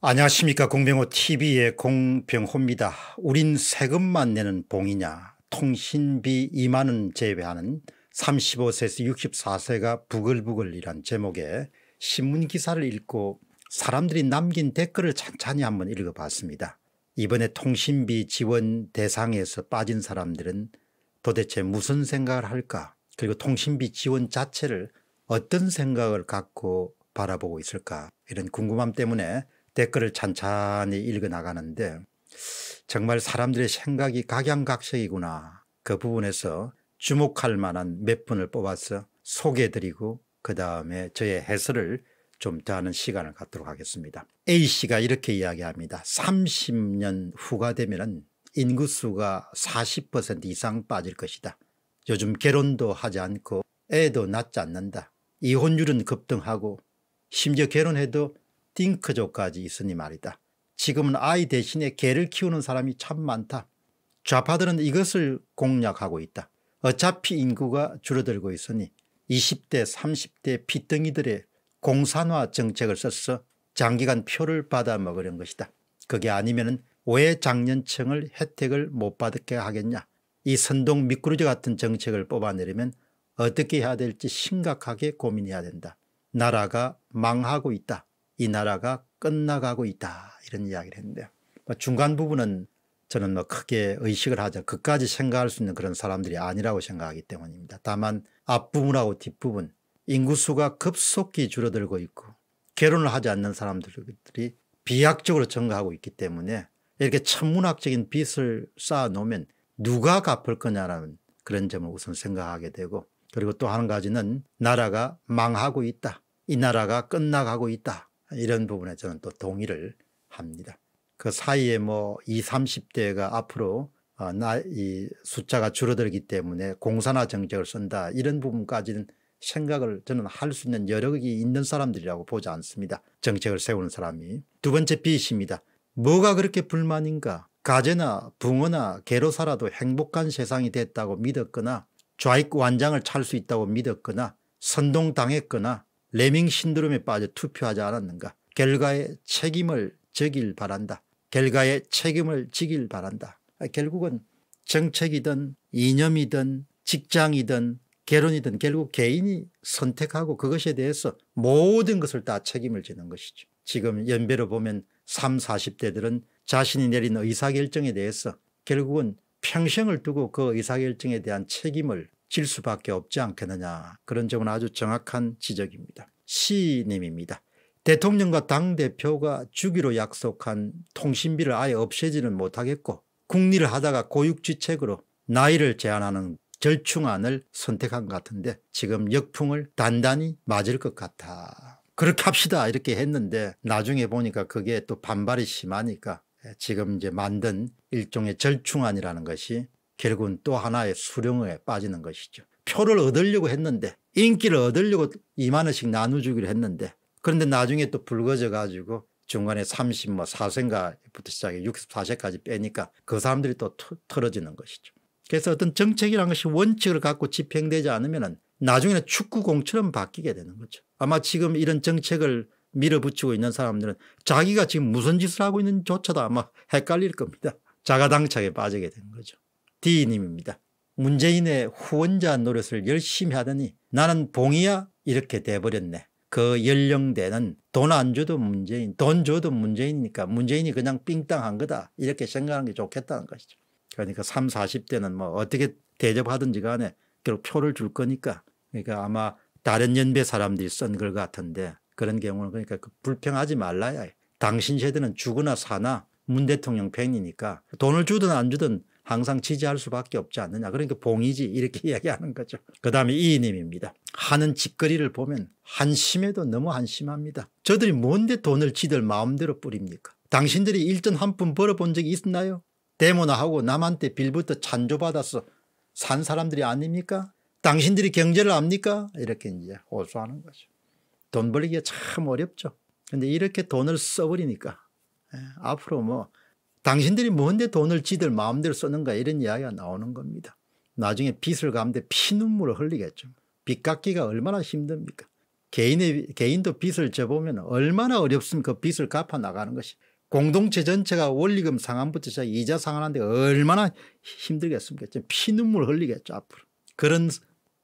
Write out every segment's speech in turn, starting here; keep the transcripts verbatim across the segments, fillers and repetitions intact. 안녕하십니까. 공병호 티비의 공병호입니다. 우린 세금만 내는 봉이냐, 통신비 이만 원 제외하는 삼십오 세에서 육십사 세가 부글부글이란 제목의 신문기사를 읽고 사람들이 남긴 댓글을 찬찬히 한번 읽어봤습니다. 이번에 통신비 지원 대상에서 빠진 사람들은 도대체 무슨 생각을 할까, 그리고 통신비 지원 자체를 어떤 생각을 갖고 바라보고 있을까, 이런 궁금함 때문에 댓글을 찬찬히 읽어나가는데 정말 사람들의 생각이 각양각색이구나, 그 부분에서 주목할 만한 몇 분을 뽑아서 소개해드리고 그 다음에 저의 해설을 좀 더 하는 시간을 갖도록 하겠습니다. A씨가 이렇게 이야기합니다. 삼십 년 후가 되면 인구수가 사십 퍼센트 이상 빠질 것이다. 요즘 결혼도 하지 않고 애도 낳지 않는다. 이혼율은 급등하고 심지어 결혼해도 띵크족까지 있으니 말이다. 지금은 아이 대신에 개를 키우는 사람이 참 많다. 좌파들은 이것을 공략하고 있다. 어차피 인구가 줄어들고 있으니 이십 대 삼십 대 피덩이들의 공산화 정책을 써서 장기간 표를 받아 먹으려는 것이다. 그게 아니면 왜 장년층을 혜택을 못 받게 하겠냐. 이 선동 미꾸루지 같은 정책을 뽑아내려면 어떻게 해야 될지 심각하게 고민해야 된다. 나라가 망하고 있다. 이 나라가 끝나가고 있다. 이런 이야기를 했는데요. 중간 부분은 저는 뭐 크게 의식을 하자 그까지 생각할 수 있는 그런 사람들이 아니라고 생각하기 때문입니다. 다만 앞부분하고 뒷부분, 인구수가 급속히 줄어들고 있고 결혼을 하지 않는 사람들이 비약적으로 증가하고 있기 때문에 이렇게 천문학적인 빚을 쌓아놓으면 누가 갚을 거냐라는 그런 점을 우선 생각하게 되고, 그리고 또 한 가지는 나라가 망하고 있다. 이 나라가 끝나가고 있다. 이런 부분에 저는 또 동의를 합니다. 그 사이에 뭐 이십 삼십 대가 앞으로 어, 나, 이 숫자가 줄어들기 때문에 공산화 정책을 쓴다, 이런 부분까지는 생각을 저는 할 수 있는 여력이 있는 사람들이라고 보지 않습니다. 정책을 세우는 사람이. 두 번째 B씨입니다. 뭐가 그렇게 불만인가. 가재나 붕어나 개로 살아도 행복한 세상이 됐다고 믿었거나 좌익 완장을 찰 수 있다고 믿었거나 선동당했거나 레밍 신드롬에 빠져 투표하지 않았는가. 결과에 책임을 지길 바란다. 결과에 책임을 지길 바란다. 결국은 정책이든 이념이든 직장이든 결혼이든 결국 개인이 선택하고 그것에 대해서 모든 것을 다 책임을 지는 것이죠. 지금 연배로 보면 삼 사십 대들은 자신이 내린 의사결정에 대해서 결국은 평생을 두고 그 의사결정에 대한 책임을 질 수밖에 없지 않겠느냐. 그런 점은 아주 정확한 지적입니다. C님입니다. 대통령과 당대표가 주기로 약속한 통신비를 아예 없애지는 못하겠고 국리를 하다가 고육지책으로 나이를 제한하는 절충안을 선택한 것 같은데 지금 역풍을 단단히 맞을 것 같아. 그렇게 합시다 이렇게 했는데 나중에 보니까 그게 또 반발이 심하니까 지금 이제 만든 일종의 절충안이라는 것이 결국은 또 하나의 수렁에 빠지는 것이죠. 표를 얻으려고 했는데, 인기를 얻으려고 이만 원씩 나눠주기로 했는데, 그런데 나중에 또 불거져 가지고 중간에 삼십사 세인가부터 시작해 육십사 세까지 빼니까 그 사람들이 또 털어지는 것이죠. 그래서 어떤 정책이라는 것이 원칙을 갖고 집행되지 않으면 나중에는 축구공처럼 바뀌게 되는 거죠. 아마 지금 이런 정책을 밀어붙이고 있는 사람들은 자기가 지금 무슨 짓을 하고 있는지조차도 아마 헷갈릴 겁니다. 자가당착에 빠지게 되는 거죠. D님입니다. 문재인의 후원자 노릇을 열심히 하더니 나는 봉이야 이렇게 돼버렸네. 그 연령대는 돈 안 줘도 문재인, 돈 줘도 문재인이니까 문재인이 그냥 삥땅한 거다 이렇게 생각하는 게 좋겠다는 것이죠. 그러니까 삼 사십 대는 뭐 어떻게 대접하든지 간에 결국 표를 줄 거니까, 그러니까 아마 다른 연배 사람들이 쓴 걸 같은데 그런 경우는 그러니까 그 불평하지 말라야 해. 당신 세대는 죽으나 사나 문 대통령 팬이니까 돈을 주든 안 주든 항상 지지할 수밖에 없지 않느냐. 그러니까 봉이지 이렇게 이야기하는 거죠. 그다음에 이님입니다. 하는 짓거리를 보면 한심해도 너무 한심합니다. 저들이 뭔데 돈을 지들 마음대로 뿌립니까? 당신들이 일전 한 푼 벌어본 적이 있나요? 데모나 하고 남한테 빌부터 찬조받아서 산 사람들이 아닙니까? 당신들이 경제를 압니까? 이렇게 이제 호소하는 거죠. 돈 벌기가 참 어렵죠. 근데 이렇게 돈을 써버리니까 예, 앞으로 뭐 당신들이 뭔데 돈을 지들 마음대로 쓰는가 이런 이야기가 나오는 겁니다. 나중에 빚을 갚는데 피눈물을 흘리겠죠. 빚 갚기가 얼마나 힘듭니까? 개인의, 개인도 빚을 져보면 얼마나 어렵습니까? 그 빚을 갚아나가는 것이. 공동체 전체가 원리금 상환부터 시작 이자 상환하는데 얼마나 힘들겠습니까? 피눈물 흘리겠죠 앞으로. 그런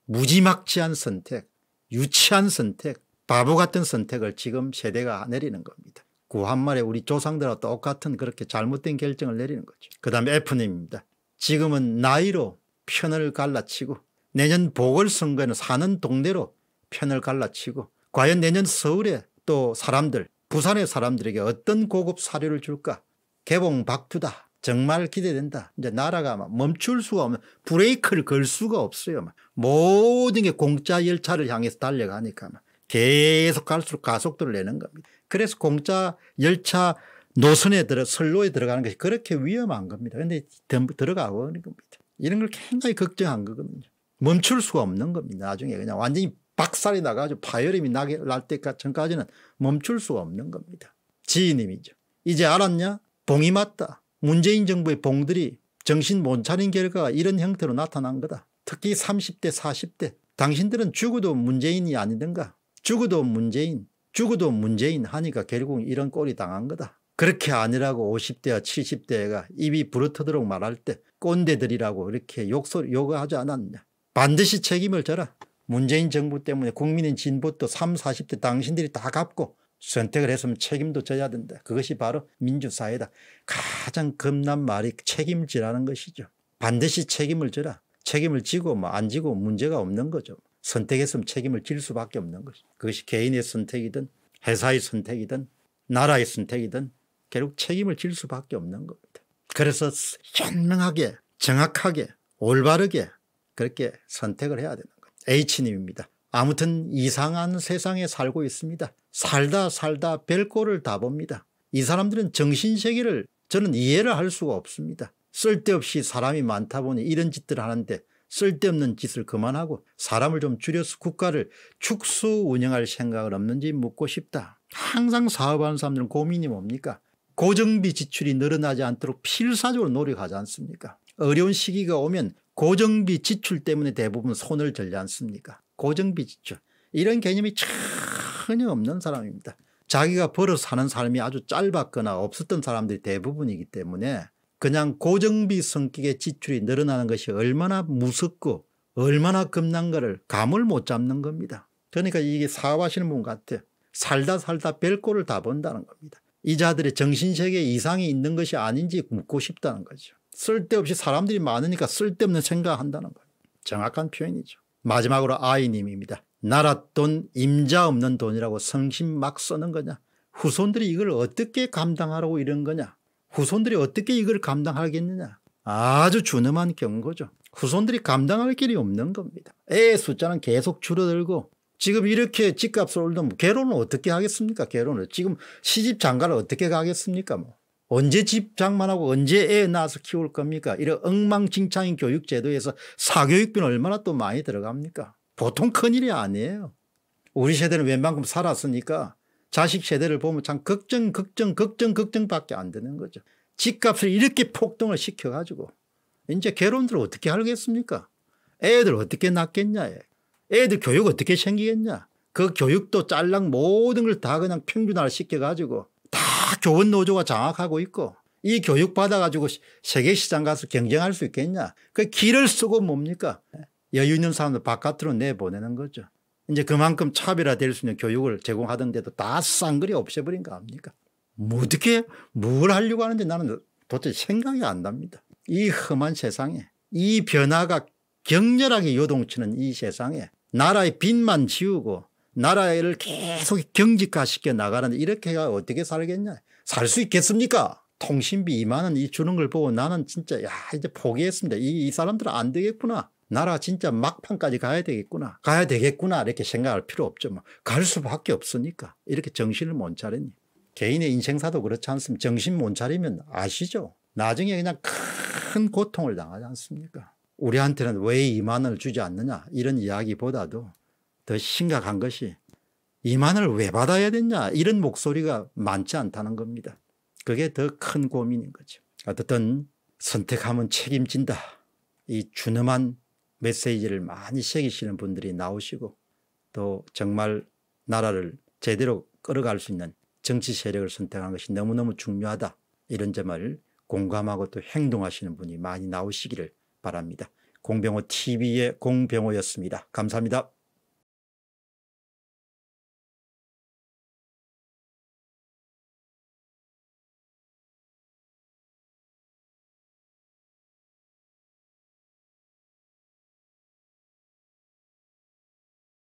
무지막지한 선택, 유치한 선택, 바보 같은 선택을 지금 세대가 내리는 겁니다. 구한말에 우리 조상들하고 똑같은 그렇게 잘못된 결정을 내리는 거죠. 그 다음에 F님입니다. 지금은 나이로 편을 갈라치고 내년 보궐선거에는 사는 동네로 편을 갈라치고 과연 내년 서울에 또 사람들, 부산의 사람들에게 어떤 고급 사료를 줄까? 개봉 박두다. 정말 기대된다. 이제 나라가 막 멈출 수가 없는, 브레이크를 걸 수가 없어요. 막. 모든 게 공짜 열차를 향해서 달려가니까 막. 계속 갈수록 가속도를 내는 겁니다. 그래서 공짜 열차 노선에 들어 선로에 들어가는 것이 그렇게 위험한 겁니다. 그런데 들어가고 있는 겁니다. 이런 걸 굉장히 걱정한 거거든요. 멈출 수가 없는 겁니다. 나중에 그냥 완전히 박살이 나가지고 파열음이 나게 날 때까지는 멈출 수가 없는 겁니다. 지인님이죠. 이제 알았냐? 봉이 맞다. 문재인 정부의 봉들이 정신 못 차린 결과가 이런 형태로 나타난 거다. 특히 삼십 대 사십 대 당신들은 죽어도 문재인이 아니든가 죽어도 문재인 죽어도 문재인 하니까 결국 이런 꼴이 당한 거다. 그렇게 아니라고 오십 대와 칠십 대가 입이 부르트도록 말할 때 꼰대들이라고 이렇게 욕설, 욕하지 않았냐. 반드시 책임을 져라. 문재인 정부 때문에 국민의 진보도 삼, 사십 대 당신들이 다 갚고 선택을 했으면 책임도 져야 된다. 그것이 바로 민주사회다. 가장 겁난 말이 책임지라는 것이죠. 반드시 책임을 져라. 책임을 지고 뭐 안 지고 문제가 없는 거죠. 선택했으면 책임을 질 수밖에 없는 것이죠. 그것이 개인의 선택이든 회사의 선택이든 나라의 선택이든 결국 책임을 질 수밖에 없는 겁니다. 그래서 현명하게 정확하게 올바르게 그렇게 선택을 해야 되는 거예요. H님입니다. 아무튼 이상한 세상에 살고 있습니다. 살다 살다 별꼴을 다 봅니다. 이 사람들은 정신세계를 저는 이해를 할 수가 없습니다. 쓸데없이 사람이 많다 보니 이런 짓들 하는데 쓸데없는 짓을 그만하고 사람을 좀 줄여서 국가를 축소 운영할 생각은 없는지 묻고 싶다. 항상 사업하는 사람들은 고민이 뭡니까? 고정비 지출이 늘어나지 않도록 필사적으로 노력하지 않습니까? 어려운 시기가 오면 고정비 지출 때문에 대부분 손을 들지 않습니까? 고정비 지출. 이런 개념이 전혀 없는 사람입니다. 자기가 벌어 사는 삶이 아주 짧았거나 없었던 사람들이 대부분이기 때문에 그냥 고정비 성격의 지출이 늘어나는 것이 얼마나 무섭고 얼마나 겁난가를 감을 못 잡는 겁니다. 그러니까 이게 사업하시는 분 같아요. 살다 살다 별꼴을 다 본다는 겁니다. 이 자들의 정신세계 이상이 있는 것이 아닌지 묻고 싶다는 거죠. 쓸데없이 사람들이 많으니까 쓸데없는 생각한다는 거예요. 정확한 표현이죠. 마지막으로 아이님입니다. 나라 돈 임자 없는 돈이라고 성심 막 쓰는 거냐. 후손들이 이걸 어떻게 감당하라고 이런 거냐. 후손들이 어떻게 이걸 감당하겠느냐. 아주 준엄한 경고죠. 후손들이 감당할 길이 없는 겁니다. 애 숫자는 계속 줄어들고 지금 이렇게 집값을 올리면 개로는 어떻게 하겠습니까? 개로는 지금 시집 장가를 어떻게 가겠습니까? 뭐 언제 집 장만하고 언제 애 낳아서 키울 겁니까? 이런 엉망진창인 교육제도에서 사교육비는 얼마나 또 많이 들어갑니까? 보통 큰일이 아니에요. 우리 세대는 웬만큼 살았으니까 자식 세대를 보면 참 걱정 걱정 걱정 걱정밖에 안 되는 거죠. 집값을 이렇게 폭등을 시켜가지고 이제 개론들 어떻게 하겠습니까? 애들 어떻게 낳겠냐. 애들 교육 어떻게 생기겠냐. 그 교육도 짤랑 모든 걸 다 그냥 평준화를 시켜가지고 다 교원 노조가 장악하고 있고 이 교육 받아가지고 세계시장 가서 경쟁할 수 있겠냐. 그 길을 쓰고 뭡니까? 여유 있는 사람들 바깥으로 내보내는 거죠. 이제 그만큼 차별화될 수 있는 교육을 제공하던데도 다 쌍그리 없애버린 거 아닙니까? 뭐 어떻게 뭘 하려고 하는지 나는 도대체 생각이 안 납니다. 이 험한 세상에 이 변화가 격렬하게 요동치는 이 세상에 나라의 빚만 지우고 나라를 계속 경직화시켜 나가는데 이렇게 해가 어떻게 살겠냐. 살 수 있겠습니까? 통신비 이만 원 이 주는 걸 보고 나는 진짜 야 이제 포기했습니다. 이, 이 사람들은 안 되겠구나. 나라 진짜 막판까지 가야 되겠구나. 가야 되겠구나 이렇게 생각할 필요 없죠. 뭐. 갈 수밖에 없으니까. 이렇게 정신을 못 차리니. 개인의 인생사도 그렇지 않습니까? 정신 못 차리면 아시죠? 나중에 그냥 큰 고통을 당하지 않습니까? 우리한테는 왜 이만 원을 주지 않느냐 이런 이야기보다도 더 심각한 것이 이만 원을 왜 받아야 되냐 이런 목소리가 많지 않다는 겁니다. 그게 더 큰 고민인 거죠. 어쨌든 선택하면 책임진다. 이 준엄한 메시지를 많이 새기시는 분들이 나오시고 또 정말 나라를 제대로 끌어갈 수 있는 정치 세력을 선택한 것이 너무너무 중요하다. 이런 점을 공감하고 또 행동하시는 분이 많이 나오시기를 바랍니다. 공병호 티비의 공병호였습니다. 감사합니다.